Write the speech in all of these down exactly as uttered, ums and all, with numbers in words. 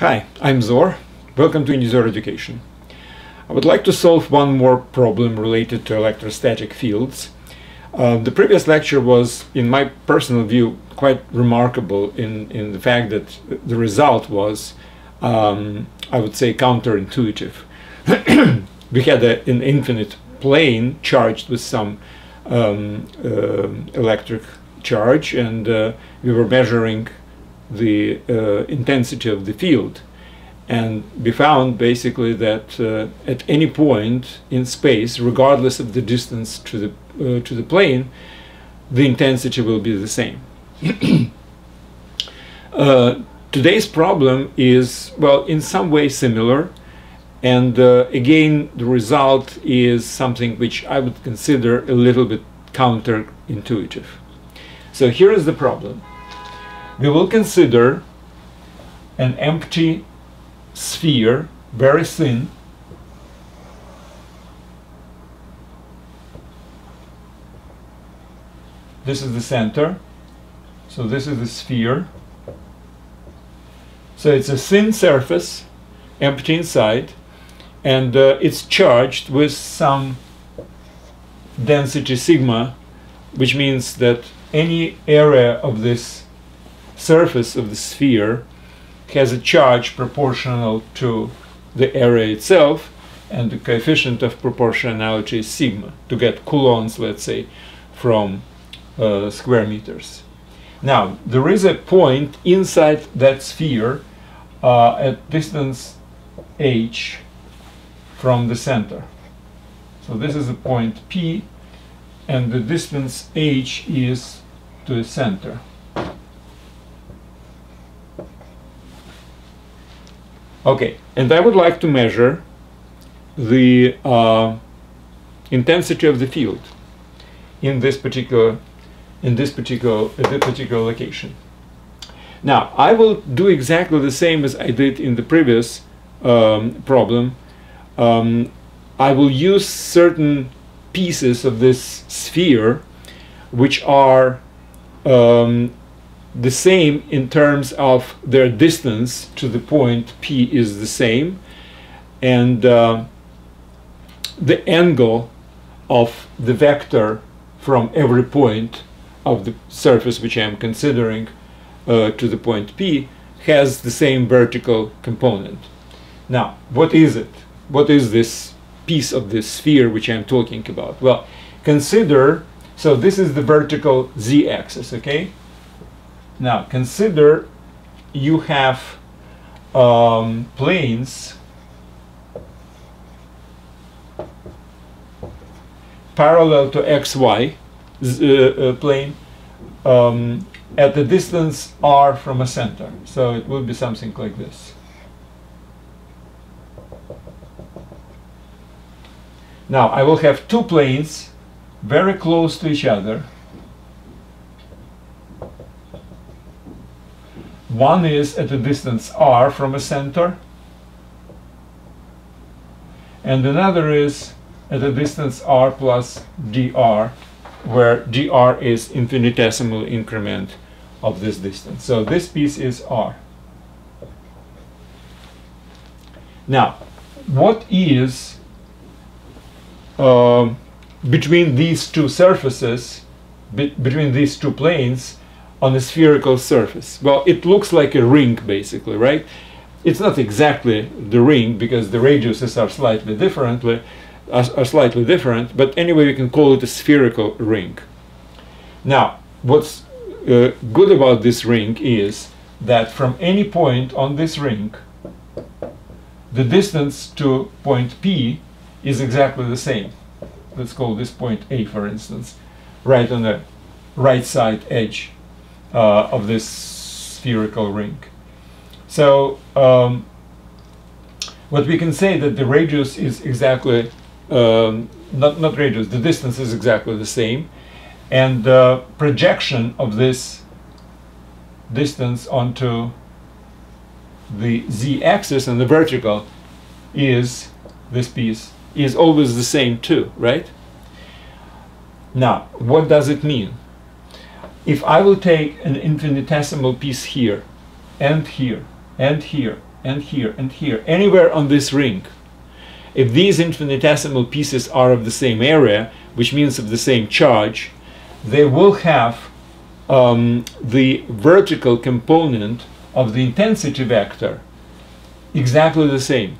Hi, I'm Zor. Welcome to UNIZOR Education. I would like to solve one more problem related to electrostatic fields. Uh, the previous lecture was, in my personal view, quite remarkable in, in the fact that the result was, um, I would say, counterintuitive. We had a, an infinite plane charged with some um, uh, electric charge, and uh, we were measuring the uh, intensity of the field, and we found basically that uh, at any point in space, regardless of the distance to the uh, to the plane, the intensity will be the same. uh, today's problem is, well, in some way similar, and uh, again the result is something which I would consider a little bit counterintuitive. So here is the problem. We will consider an empty sphere, very thin, this is the center, so this is the sphere, so it's a thin surface, empty inside, and uh, it's charged with some density sigma, which means that any area of this surface of the sphere has a charge proportional to the area itself, and the coefficient of proportionality is sigma, to get coulombs, let's say, from uh, square meters. Now, there is a point inside that sphere uh, at distance h from the center. So this is a point P, and the distance h is to the center. Okay, and I would like to measure the uh, intensity of the field in this particular in this particular at this particular location. Now, I will do exactly the same as I did in the previous um, problem. Um, I will use certain pieces of this sphere, which are um, the same in terms of their distance to the point P is the same, and uh, the angle of the vector from every point of the surface which I am considering uh, to the point P has the same vertical component. Now, what is it? What is this piece of this sphere which I am talking about? Well, consider, so this is the vertical z-axis, okay? Now, consider you have um, planes parallel to X Y uh, plane um, at the distance r from a center. So it will be something like this. Now, I will have two planes very close to each other. One is at a distance r from a center, and another is at a distance r plus dr, where dr is infinitesimal increment of this distance. So this piece is r. Now, what is uh, between these two surfaces, be between these two planes, on a spherical surface? Well, it looks like a ring, basically, right? It's not exactly the ring, because the radiuses are slightly differently, are, are slightly different, but anyway, we can call it a spherical ring. Now, what's uh, good about this ring is that from any point on this ring, the distance to point P is exactly the same. Let's call this point A, for instance, right on the right side edge Uh, of this spherical ring. So um, what we can say that the radius is exactly um, not not radius the distance is exactly the same, and the projection of this distance onto the z-axis and the vertical is this piece is always the same too, right? Now, what does it mean? If I will take an infinitesimal piece here, and here, and here, and here and here, anywhere on this ring. If these infinitesimal pieces are of the same area, which means of the same charge, they will have um, the vertical component of the intensity vector exactly the same.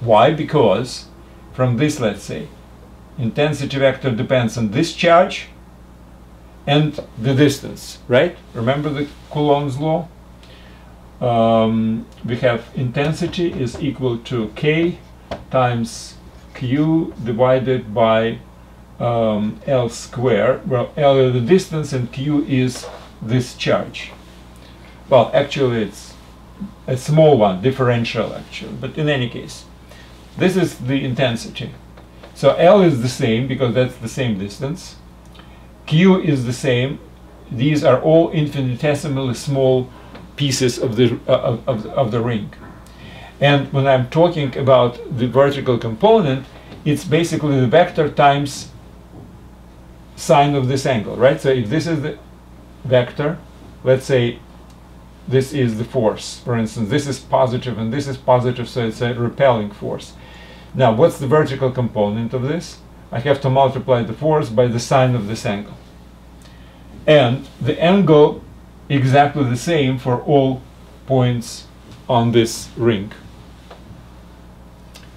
Why? Because from this, let's say, intensity vector depends on this charge and the distance, right? Remember the Coulomb's law? Um, we have intensity is equal to K times Q divided by um, L square, well, L is the distance and Q is this charge. Well, actually it's a small one, differential actually, but in any case, this is the intensity. So L is the same because that's the same distance, Q is the same, these are all infinitesimally small pieces of the, uh, of, of the ring. And when I'm talking about the vertical component, it's basically the vector times sine of this angle, right? So if this is the vector, let's say this is the force, for instance, this is positive and this is positive, so it's a repelling force. Now, what's the vertical component of this? I have to multiply the force by the sine of this angle. And the angle exactly the same for all points on this ring.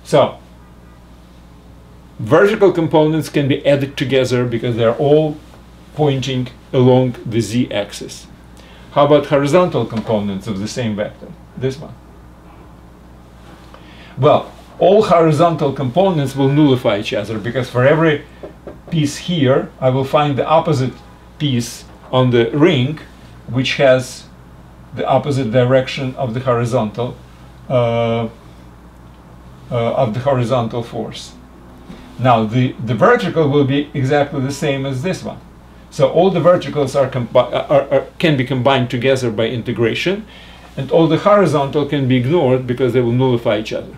So, vertical components can be added together because they're all pointing along the z-axis. How about horizontal components of the same vector? This one. Well, all horizontal components will nullify each other because for every piece here, I will find the opposite piece on the ring, which has the opposite direction of the horizontal uh, uh, of the horizontal force. Now the the vertical will be exactly the same as this one, so all the verticals are, are, are can be combined together by integration, and all the horizontal can be ignored because they will nullify each other.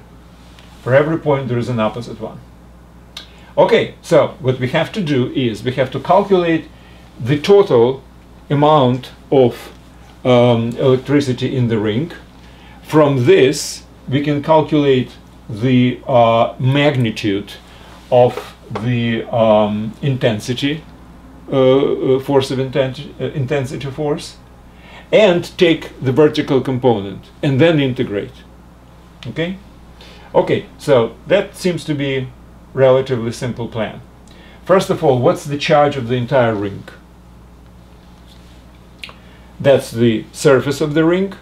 For every point there is an opposite one. Okay, so what we have to do is we have to calculate the total amount of Um, electricity in the ring. From this we can calculate the uh, magnitude of the um, intensity uh, force of inten uh, intensity force, and take the vertical component and then integrate. Okay? Okay, so that seems to be a relatively simple plan. First of all, what's the charge of the entire ring? That's the surface of the ring,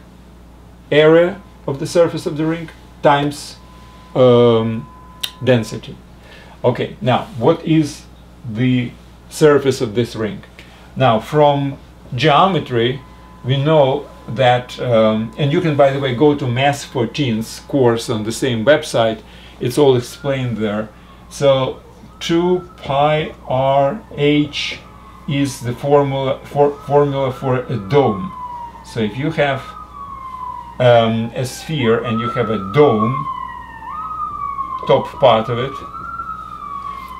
area of the surface of the ring, times um, density. Okay, now, what is the surface of this ring? Now, from geometry, we know that, um, and you can, by the way, go to Math fourteen's course on the same website. It's all explained there. So, two pi r h is the formula for formula for a dome. So if you have um, a sphere and you have a dome, top part of it,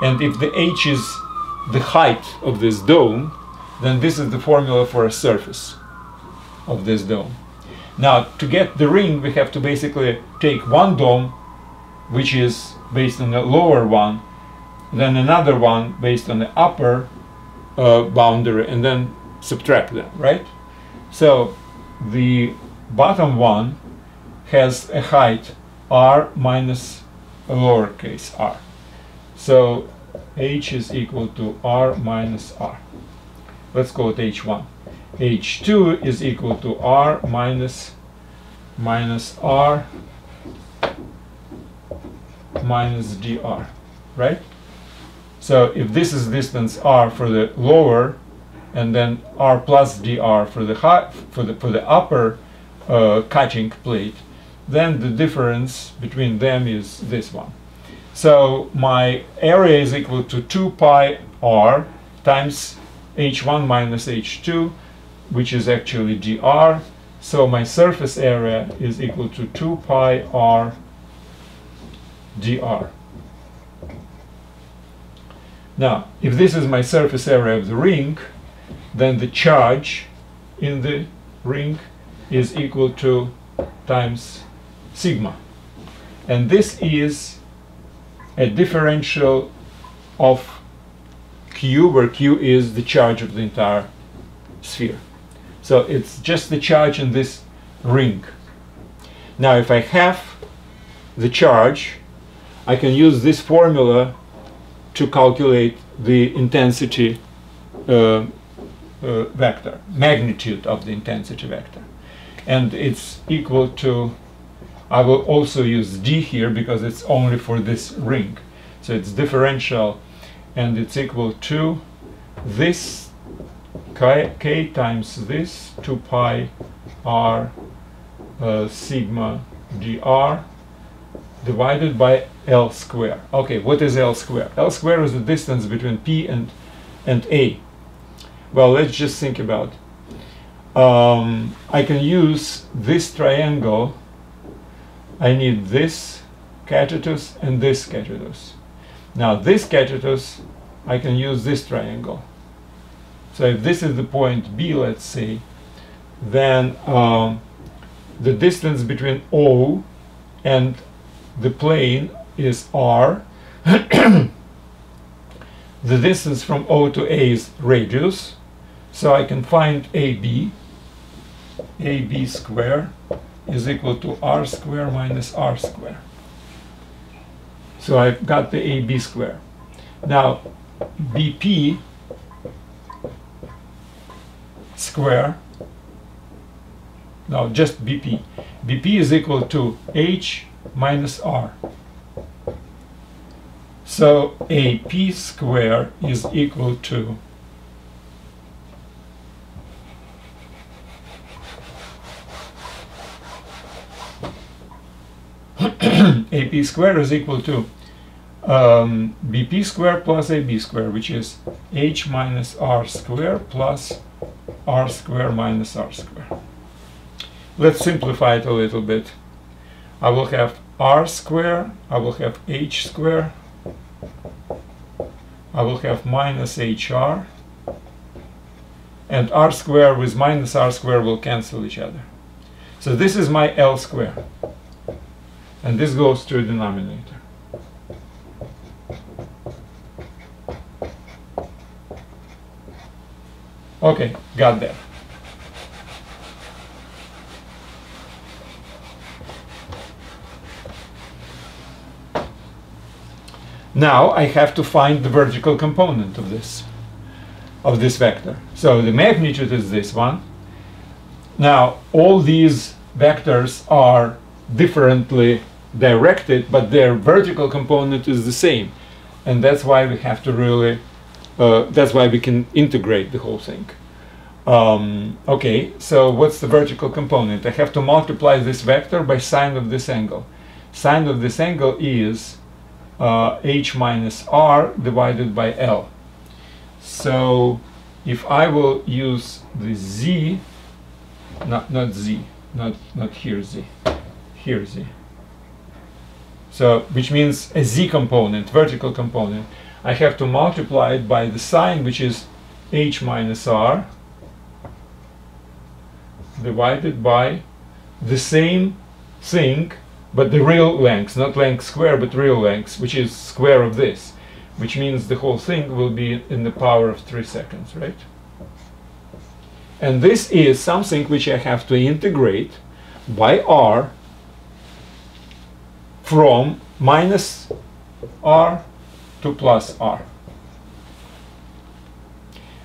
and if the h is the height of this dome, then this is the formula for a surface of this dome. Now, to get the ring, we have to basically take one dome, which is based on the lower one, then another one based on the upper Uh, boundary, and then subtract them, right? So the bottom one has a height r minus a lowercase r. So h is equal to r minus r. Let's call it h one. h two is equal to r minus minus r minus dr, right? So if this is distance r for the lower, and then r plus dr for the high, for the for the upper uh, cutting plate, then the difference between them is this one. So my area is equal to two pi r times h one minus h two, which is actually dr. So my surface area is equal to two pi r dr. Now, if this is my surface area of the ring, then the charge in the ring is equal to times sigma. And this is a differential of Q, where Q is the charge of the entire sphere. So it's just the charge in this ring. Now if I have the charge, I can use this formula to calculate the intensity uh, uh, vector, magnitude of the intensity vector. And it's equal to, I will also use d here because it's only for this ring. So it's differential, and it's equal to this k, k times this two pi r uh, sigma dr divided by L square. Okay, what is L square? L square is the distance between P and, and A. Well, let's just think about it. Um, I can use this triangle. I need this catetus and this catetus. Now this catetus, I can use this triangle. So if this is the point B, let's say, then um, the distance between O and the plane is R. The distance from O to A is radius, so I can find A B. A B square is equal to R square minus R square. So I've got the A B square. Now B P square, now just B P. B P is equal to H minus R. So A P square is equal to A P square is equal to um, B P square plus A B square, which is H minus R square plus R square minus R square. Let's simplify it a little bit. I will have R square, I will have H square, I will have minus H R, and R square with minus R square will cancel each other. So this is my L square, and this goes to a denominator. Okay, got that. Now I have to find the vertical component of this, of this vector. So the magnitude is this one. Now all these vectors are differently directed, but their vertical component is the same, and that's why we have to really, uh, that's why we can integrate the whole thing. Um, okay, so what's the vertical component? I have to multiply this vector by sine of this angle. Sine of this angle is Uh, H minus R divided by L. So if I will use the Z, not, not Z, not, not here Z, here Z. So which means a Z component, vertical component. I have to multiply it by the sine, which is H minus R divided by the same thing, but the real length, not length square, but real length, which is square of this, which means the whole thing will be in the power of three seconds, right? And this is something which I have to integrate by R from minus R to plus R.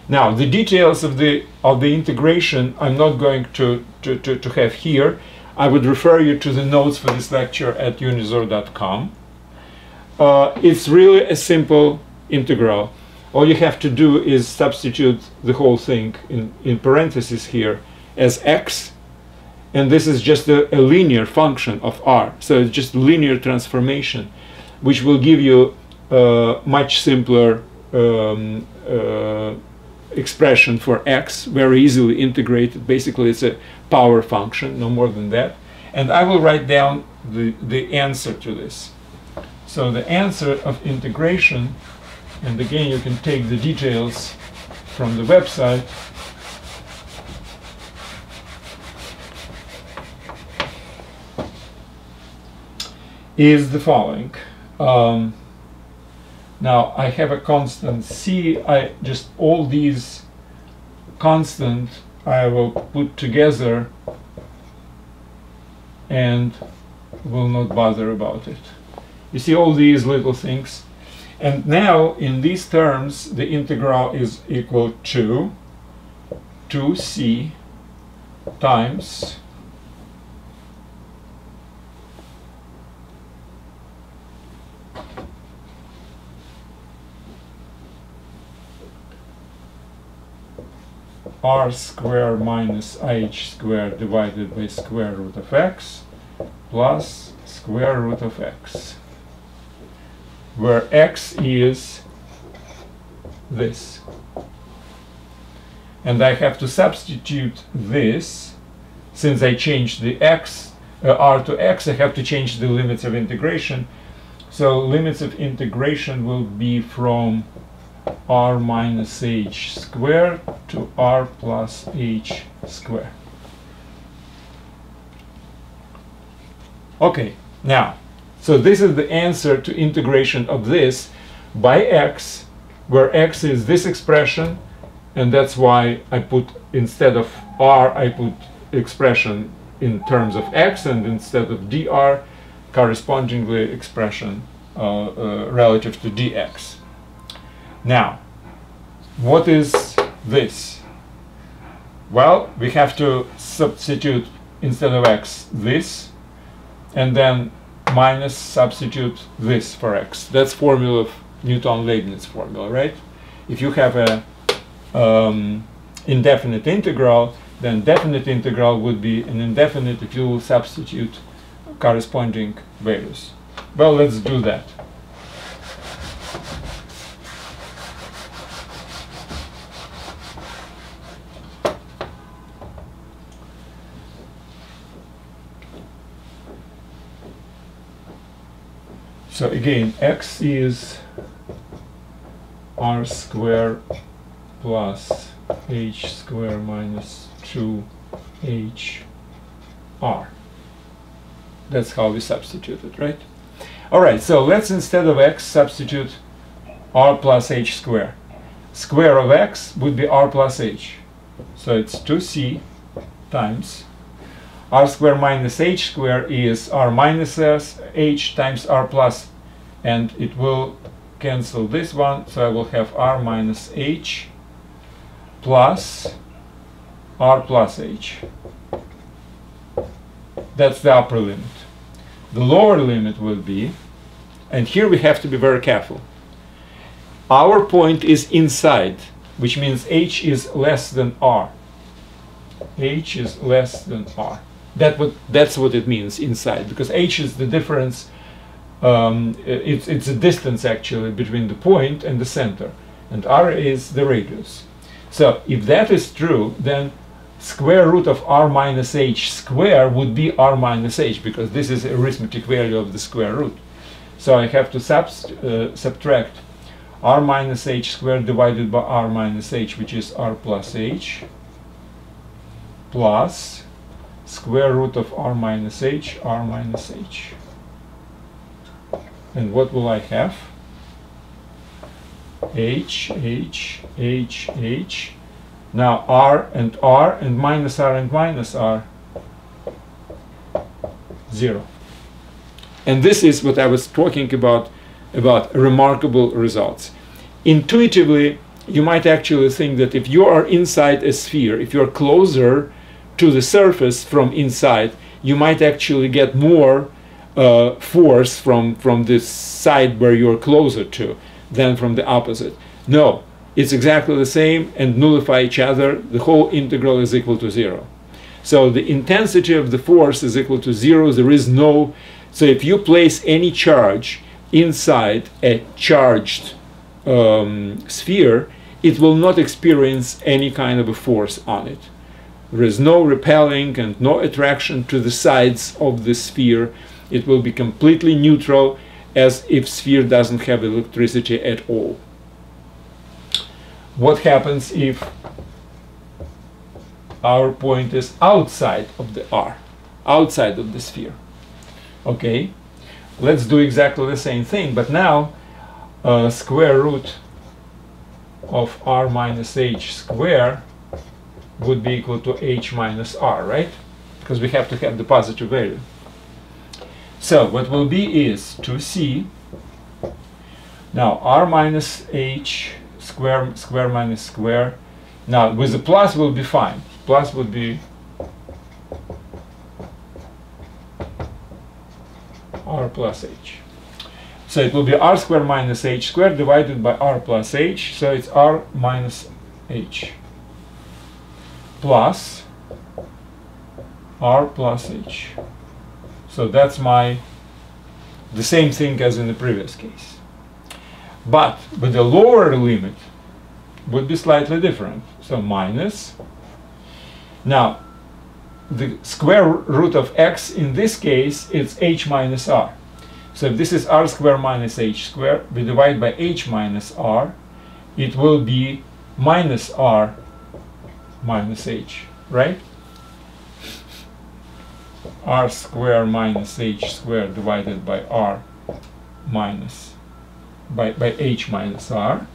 Now the details of the of the integration I'm not going to, to, to, to have here. I would refer you to the notes for this lecture at unizor dot com. Uh, it's really a simple integral. All you have to do is substitute the whole thing in, in parentheses here as x, and this is just a, a linear function of R. So it's just linear transformation, which will give you a much simpler um, uh, expression for x, very easily integrated. Basically it's a power function, no more than that. And I will write down the, the answer to this. So the answer of integration, and again you can take the details from the website, is the following. Um, now I have a constant C. I just all these constant I will put together and will not bother about it. You see all these little things. And now in these terms the integral is equal to two c times r squared minus h squared divided by square root of x plus square root of x, where x is this. And I have to substitute this, since I changed the x, uh, r to x, I have to change the limits of integration. So limits of integration will be from r minus h squared to r plus h squared. Okay, now, so this is the answer to integration of this by x, where x is this expression, and that's why I put, instead of r, I put expression in terms of x, and instead of dr, correspondingly expression uh, uh, relative to dx. Now, what is this? Well, we have to substitute instead of x this, and then minus substitute this for x. That's formula of Newton-Leibniz formula, right? If you have a um, indefinite integral, then definite integral would be an indefinite if you will substitute corresponding values. Well, let's do that. So again, x is r squared plus h squared minus two h r. That's how we substitute it, right? All right, so let's instead of x substitute r plus h squared. Square of x would be r plus h. So it's two c times r squared minus h squared is r minus s h times r plus, and it will cancel this one, so I will have r minus h plus r plus h. That's the upper limit. The lower limit will be, and here we have to be very careful, our point is inside, which means h is less than r. h is less than r. That what that's what it means inside, because h is the difference. Um, it's it's a distance actually between the point and the center, and r is the radius. So if that is true, then square root of r minus h square would be r minus h, because this is arithmetic value of the square root. So I have to subst uh, subtract r minus h squared divided by r minus h, which is r plus h, plus square root of r minus h, r minus h. And what will I have? h, h, h, h. Now r and r and minus r and minus r. Zero. And this is what I was talking about, about remarkable results. Intuitively, you might actually think that if you are inside a sphere, if you are closer to the surface from inside, you might actually get more uh, force from, from this side where you are closer to than from the opposite. No, it's exactly the same and nullify each other. The whole integral is equal to zero. So the intensity of the force is equal to zero. There is no... So if you place any charge inside a charged um, sphere, it will not experience any kind of a force on it. There is no repelling and no attraction to the sides of the sphere. It will be completely neutral, as if sphere doesn't have electricity at all. What happens if our point is outside of the R, outside of the sphere? Okay, let's do exactly the same thing, but now uh, square root of r minus h square would be equal to h minus r, right? Because we have to have the positive value. So what will be is two c. Now r minus h square square minus square. Now with the plus will be fine. Plus would be r plus h. So it will be r squared minus h squared divided by r plus h. So it's r minus h plus r plus h. So that's my the same thing as in the previous case. But with the lower limit would be slightly different. So minus. Now the square root of x in this case is h minus r. So if this is r squared minus h squared, we divide by h minus r, it will be minus r minus h, right? R squared minus h squared divided by r minus by, by h minus r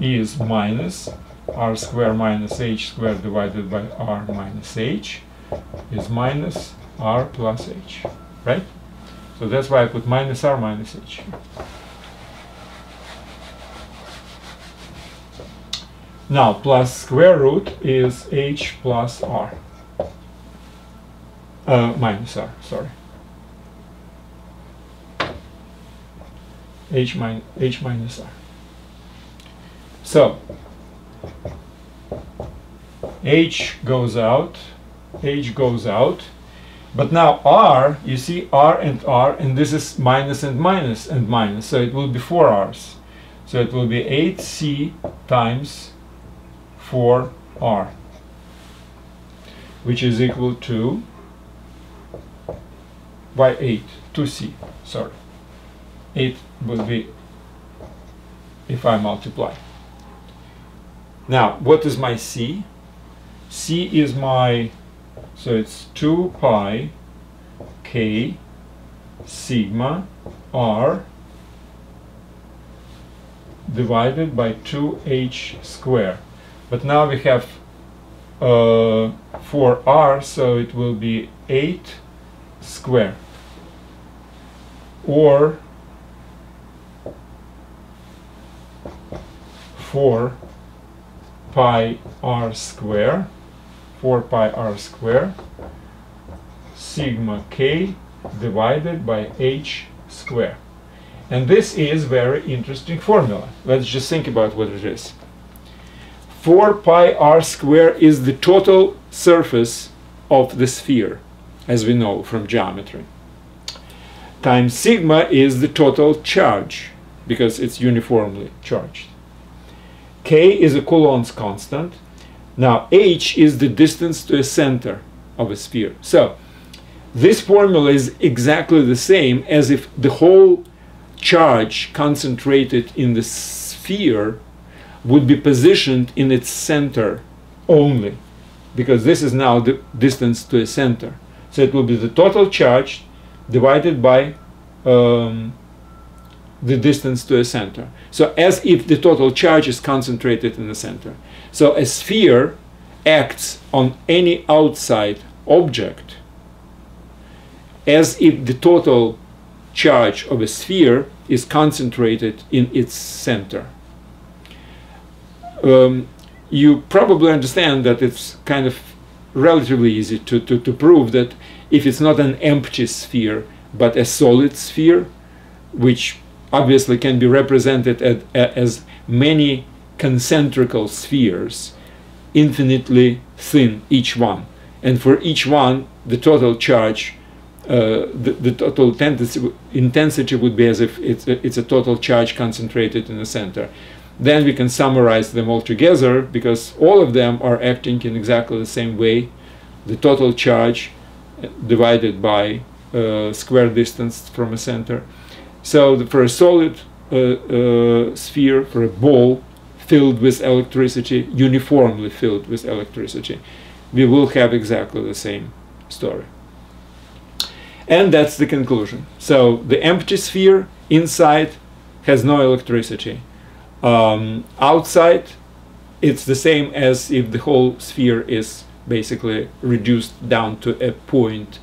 is minus r squared minus h squared divided by r minus h is minus r plus h, right? So that's why I put minus r minus h. Now plus square root is h plus r, uh, minus r, sorry. H, min h minus r. So h goes out, h goes out, but now r, you see r and r, and this is minus and minus and minus, so it will be four r's. So it will be eight c times four r, which is equal to by eight, two c, sorry. eight will be if I multiply. Now, what is my c? C is my, so it's two pi k sigma r divided by two h square. But now we have uh, four r, so it will be eight square. Or four pi r square, four pi r square, sigma k divided by h square. And this is very interesting formula. Let's just think about what it is. four pi r square is the total surface of the sphere, as we know from geometry, times sigma is the total charge, because it's uniformly charged. K is a Coulomb's constant. Now h is the distance to a center of a sphere. So this formula is exactly the same as if the whole charge concentrated in the sphere would be positioned in its center only, because this is now the distance to a center. So it will be the total charge divided by um, the distance to a center. So as if the total charge is concentrated in the center. So a sphere acts on any outside object as if the total charge of a sphere is concentrated in its center. Um, you probably understand that it's kind of relatively easy to, to, to prove that if it's not an empty sphere but a solid sphere, which obviously can be represented at, at, as many concentrical spheres, infinitely thin each one, and for each one the total charge, uh, the, the total tendency, intensity would be as if it's a, it's a total charge concentrated in the center. Then we can summarize them all together, because all of them are acting in exactly the same way: the total charge divided by uh, square distance from a center. So the, for a solid uh, uh, sphere, for a ball filled with electricity, uniformly filled with electricity, we will have exactly the same story. And that's the conclusion. So the empty sphere inside has no electricity. Um, outside, it's the same as if the whole sphere is basically reduced down to a point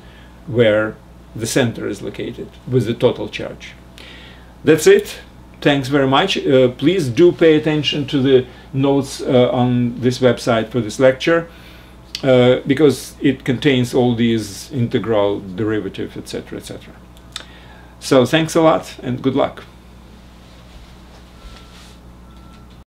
where the center is located with the total charge. That's it. Thanks very much. Uh, please do pay attention to the notes uh, on this website for this lecture, uh, because it contains all these integral, derivative, et cetera, et cetera. So thanks a lot and good luck.